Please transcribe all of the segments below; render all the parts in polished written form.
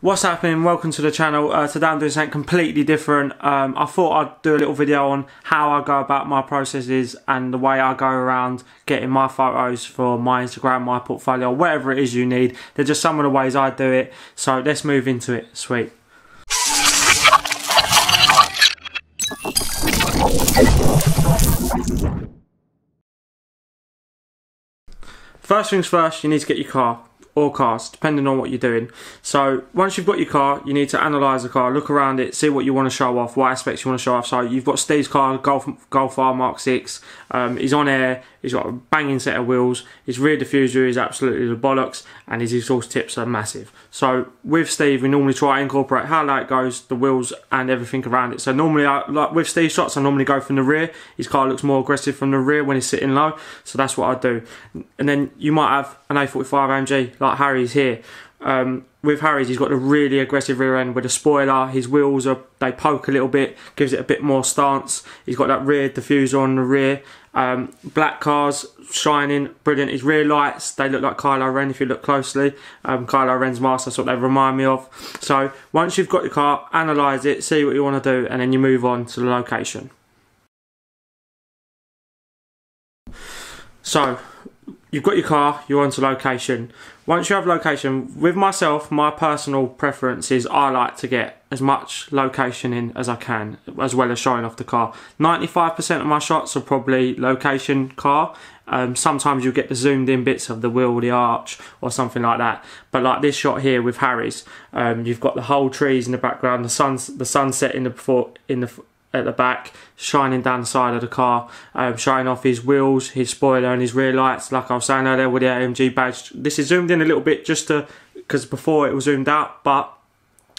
What's happening? Welcome to the channel. Today I'm doing something completely different. I thought I'd do a little video on how I go about my processes and the way I go around getting my photos for my Instagram, my portfolio, whatever it is you need. They're just some of the ways I do it. So let's move into it. Sweet. First things first, you need to get your car. Or cars, depending on what you're doing. So once you've got your car, you need to analyse the car, look around it, see what you want to show off, what aspects you want to show off. So you've got Steve's car, Golf R Mark 6. He's on air, he's got a banging set of wheels, his rear diffuser is absolutely the bollocks, and his exhaust tips are massive. So with Steve, we normally try to incorporate how light goes, the wheels, and everything around it. So normally, like with Steve's shots, I normally go from the rear. His car looks more aggressive from the rear when he's sitting low, so that's what I do. And then you might have an A45 AMG, like Harry's here. With Harry's, he's got a really aggressive rear end with a spoiler. His wheels they poke a little bit, gives it a bit more stance. He's got that rear diffuser on the rear. Black cars, shining, brilliant. His rear lights, they look like Kylo Ren if you look closely. Kylo Ren's mask, that's what they remind me of. So once you've got your car, analyse it, see what you want to do, and then you move on to the location. So you've got your car, you're onto location. Once you have location, with myself, my personal preference is I like to get as much location in as I can, as well as showing off the car. 95% of my shots are probably location car. Sometimes you'll get the zoomed in bits of the wheel, the arch, or something like that. But like this shot here with Harry's, you've got the whole trees in the background, the sunset at the back, shining down the side of the car, showing off his wheels, his spoiler and his rear lights, like I was saying earlier with the AMG badge. This is zoomed in a little bit just to, because before it was zoomed out, but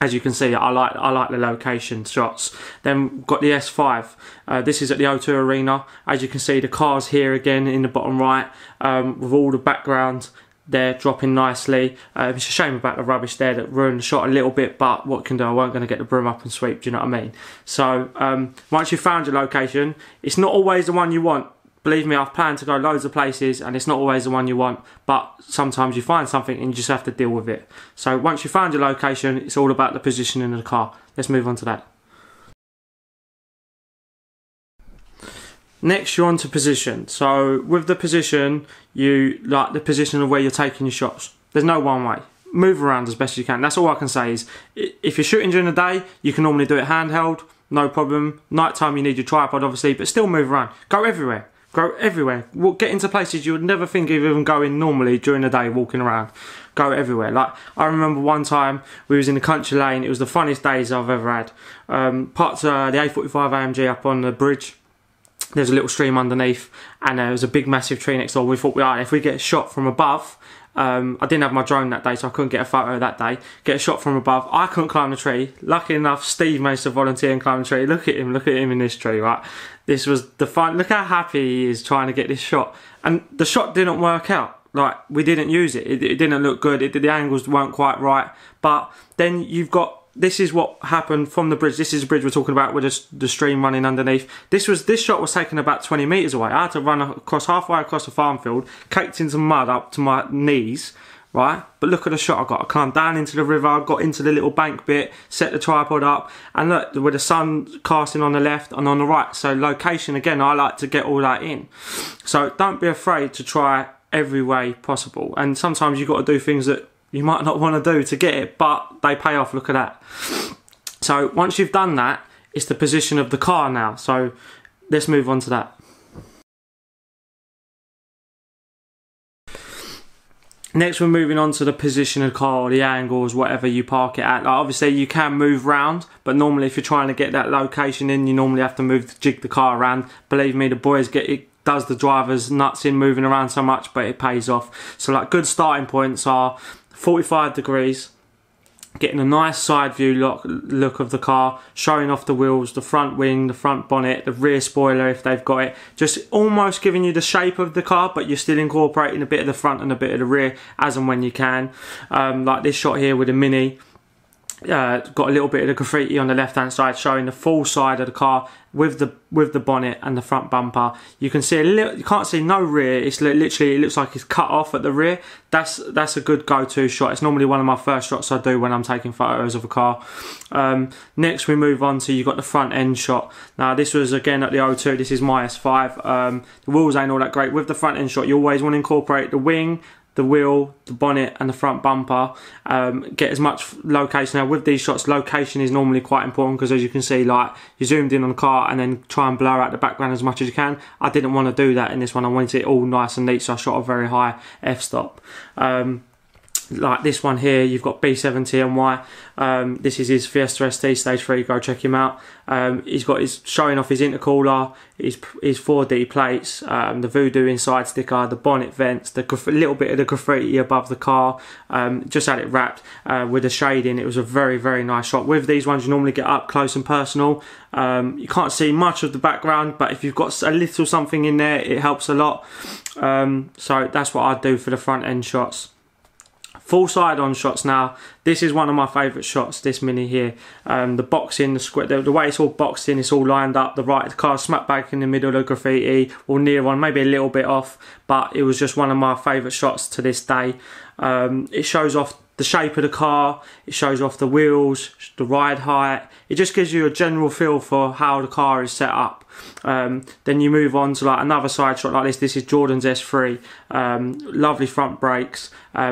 as you can see, I like the location shots. Then we've got the S5. This is at the O2 arena. As you can see, the car's here again in the bottom right, with all the background there dropping nicely. It's a shame about the rubbish there that ruined the shot a little bit, but what can do? I weren't going to get the broom up and sweep, do you know what I mean? So once you've found your location, it's not always the one you want. Believe me, I've planned to go loads of places and it's not always the one you want, but sometimes you find something and you just have to deal with it. So once you've found your location, it's all about the positioning of the car. Let's move on to that. Next, you're on to position. So with the position, you like the position of where you're taking your shots. There's no one way. Move around as best you can. That's all I can say is, if you're shooting during the day, you can normally do it handheld, no problem. Nighttime, you need your tripod, obviously, but still move around. Go everywhere. Go everywhere. Get into places you would never think of even going normally during the day, walking around. Go everywhere. Like, I remember one time we was in the country lane. It was the funniest days I've ever had. Parked the A45 AMG up on the bridge. There's a little stream underneath, and there was a big massive tree next door. We thought, if we get shot from above, I didn't have my drone that day, so I couldn't get a photo that day. Get a shot from above. I couldn't climb the tree. Lucky enough, Steve managed to volunteer and climb the tree. Look at him in this tree, right? This was the fun. Look how happy he is trying to get this shot. And the shot didn't work out. Like, we didn't use it. It didn't look good. The angles weren't quite right. But then you've got, this is what happened from the bridge. This is the bridge we're talking about with the stream running underneath. This shot was taken about 20 metres away. I had to run across, halfway across the farm field, caked in some mud up to my knees, right? But look at the shot I got. I climbed down into the river, I got into the little bank bit, set the tripod up, and look, with the sun casting on the left and on the right. So location, again, I like to get all that in. So don't be afraid to try every way possible. And sometimes you've got to do things that you might not want to do to get it, but they pay off, look at that. So once you've done that, it's the position of the car now. So let's move on to that. Next, we're moving on to the position of the car, or the angles, whatever you park it at. Like, obviously, you can move round, but normally if you're trying to get that location in, you normally have to jig the car around. Believe me, the boys get it. Does the drivers nuts in moving around so much, but it pays off. So like, good starting points are 45 degrees, getting a nice side view look of the car, showing off the wheels, the front wing, the front bonnet, the rear spoiler if they've got it, just almost giving you the shape of the car, but you're still incorporating a bit of the front and a bit of the rear as and when you can. Like this shot here with a Mini. got a little bit of the graffiti on the left hand side showing the full side of the car with the bonnet and the front bumper. You can see a little, you can't see no rear, it's literally, it looks like it's cut off at the rear. That's a good go-to shot. It's normally one of my first shots I do when I'm taking photos of a car. Next we move on to, you've got the front end shot. Now this was again at the O2, this is my S5. The wheels ain't all that great. With the front end shot you always want to incorporate the wing, the wheel, the bonnet and the front bumper. Get as much location. Now with these shots location is normally quite important, because as you can see, like, you zoomed in on the car and then try and blur out the background as much as you can. I didn't want to do that in this one. I wanted it all nice and neat, so I shot a very high f-stop. Like this one here, you've got B7TMY. This is his Fiesta ST Stage Three. Go check him out. He's got his showing off his intercooler, his 4D plates, the Voodoo inside sticker, the bonnet vents, the little bit of the graffiti above the car. Just had it wrapped with the shading. It was a very nice shot. With these ones, you normally get up close and personal. You can't see much of the background, but if you've got a little something in there, it helps a lot. So that's what I do for the front end shots. Full side on shots now. This is one of my favourite shots, this Mini here. The boxing, the square, the way it's all boxed in, it's all lined up. The right of the car smack back in the middle of the graffiti, or near one, maybe a little bit off, but it was just one of my favourite shots to this day. It shows off the shape of the car, it shows off the wheels, the ride height. It just gives you a general feel for how the car is set up. Then you move on to like another side shot like this. This is Jordan's S3. Lovely front brakes,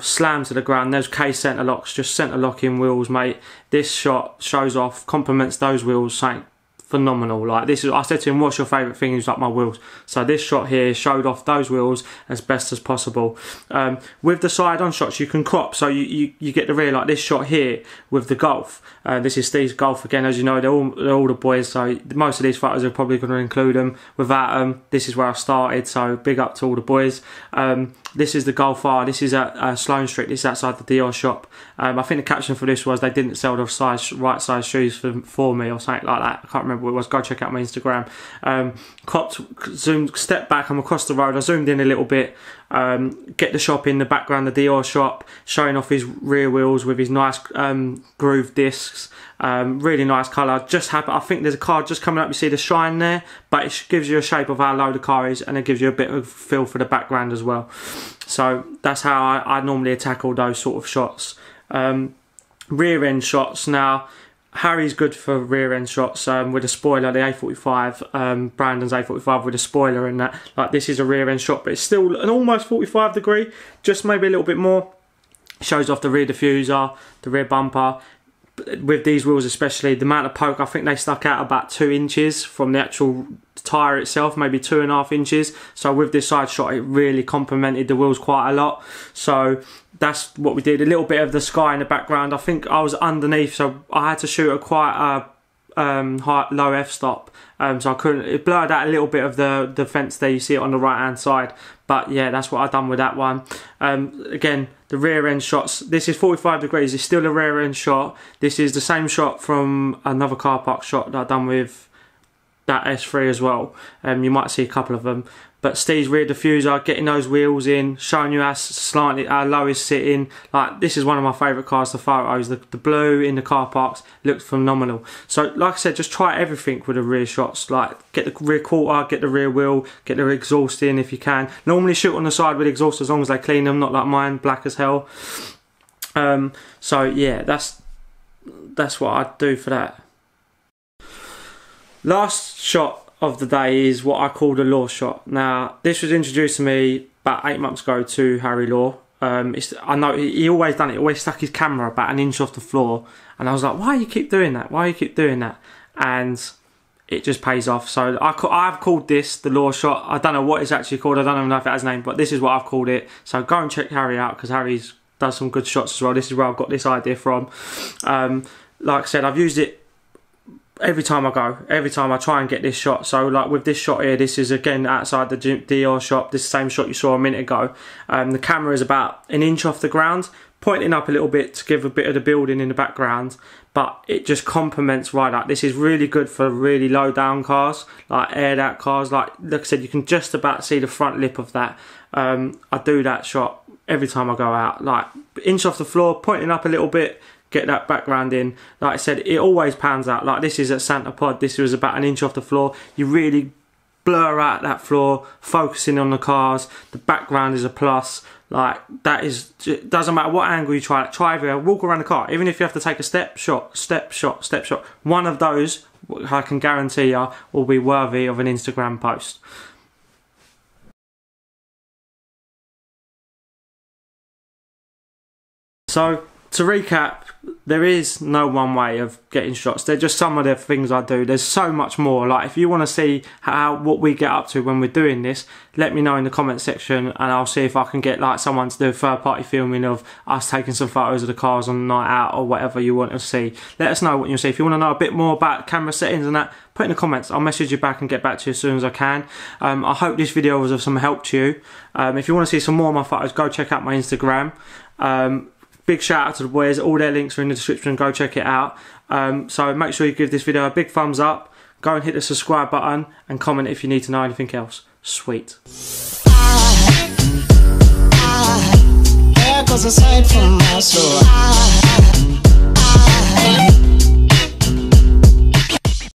slam to the ground. Those K-center locks, just center locking wheels, mate. This shot shows off, complements those wheels, saying phenomenal. Like this is, I said to him, what's your favourite thing? He's like, my wheels. So this shot here showed off those wheels as best as possible. With the side on shots you can crop, so you get the rear, like this shot here with the Golf. This is Steve's Golf again, as you know, they're all the boys, so most of these photos are probably going to include them. Without them, this is where I started, so big up to all the boys. This is the Golf R. This is at Sloane Street. This is outside the Dior shop. I think the caption for this was, they didn't sell the right size shoes for me, or something like that. I can't remember what it was. Go check out my Instagram. Cropped, zoomed, stepped back. I'm across the road. I zoomed in a little bit. Get the shop in the background, the Dior shop, showing off his rear wheels with his nice groove discs. Really nice colour. Just happy. I think there's a car just coming up. You see the shine there, but it gives you a shape of how low the car is, and it gives you a bit of feel for the background as well. So that's how I normally tackle those sort of shots. Rear end shots now. Harry's good for rear end shots with a spoiler, the A45, Brandon's A45 with a spoiler in that. Like this is a rear end shot, but it's still an almost 45 degree, just maybe a little bit more. Shows off the rear diffuser, the rear bumper. With these wheels especially, the amount of poke, I think they stuck out about 2 inches from the actual tyre itself, maybe 2.5 inches. So with this side shot, it really complemented the wheels quite a lot. So that's what we did. A little bit of the sky in the background. I think I was underneath, so I had to shoot a quite high, low f-stop, so I couldn't. It blurred out a little bit of the fence there. You see it on the right hand side. But yeah, that's what I've done with that one. Again, the rear end shots. This is 45 degrees. It's still a rear end shot. This is the same shot from another car park shot that I've done with that S3 as well. You might see a couple of them. But Steve's rear diffuser, getting those wheels in, showing you how slightly how low is sitting. Like this is one of my favourite cars to photos. The blue in the car parks looked phenomenal. So like I said, just try everything with the rear shots. Like get the rear quarter, get the rear wheel, get the exhaust in if you can. Normally shoot on the side with exhaust as long as they clean them, not like mine, black as hell. So yeah, that's what I do for that. Last shot of the day is what I call the Law shot. Now this was introduced to me about 8 months ago to Harry Law. I know he always done it, always stuck his camera about 1 inch off the floor, and I was like, why do you keep doing that? Why do you keep doing that? And it just pays off. So I've called this the Law shot. I don't know what it's actually called. I don't even know if it has a name, but this is what I've called it. So go and check Harry out, because Harry does some good shots as well. This is where I've got this idea from. Like I said, I've used it every time I go, every time I try and get this shot. So like with this shot here, this is again outside the Dior shop, this same shot you saw a minute ago. The camera is about 1 inch off the ground, pointing up a little bit to give a bit of the building in the background, but it just complements right up. This is really good for really low down cars, like aired out cars. Like I said, you can just about see the front lip of that. I do that shot every time I go out, like inch off the floor, pointing up a little bit, get that background in. Like I said, it always pans out. Like this is at Santa Pod, this was about an inch off the floor. You really blur out that floor, focusing on the cars. The background is a plus. Like that is, it doesn't matter what angle you try. Like, try everywhere, walk around the car. Even if you have to take a step shot, step shot, step shot. One of those, I can guarantee you, will be worthy of an Instagram post. So, to recap, there is no one way of getting shots. They're just some of the things I do. There's so much more. Like, if you want to see what we get up to when we're doing this, let me know in the comment section, and I'll see if I can get like someone to do third-party filming of us taking some photos of the cars on the night out or whatever you want to see. Let us know what you see. If you want to know a bit more about camera settings and that, put in the comments. I'll message you back and get back to you as soon as I can. I hope this video was of some help to you. If you want to see some more of my photos, go check out my Instagram. Big shout out to the boys, all their links are in the description, go check it out. So make sure you give this video a big thumbs up, go and hit the subscribe button and comment if you need to know anything else. Sweet.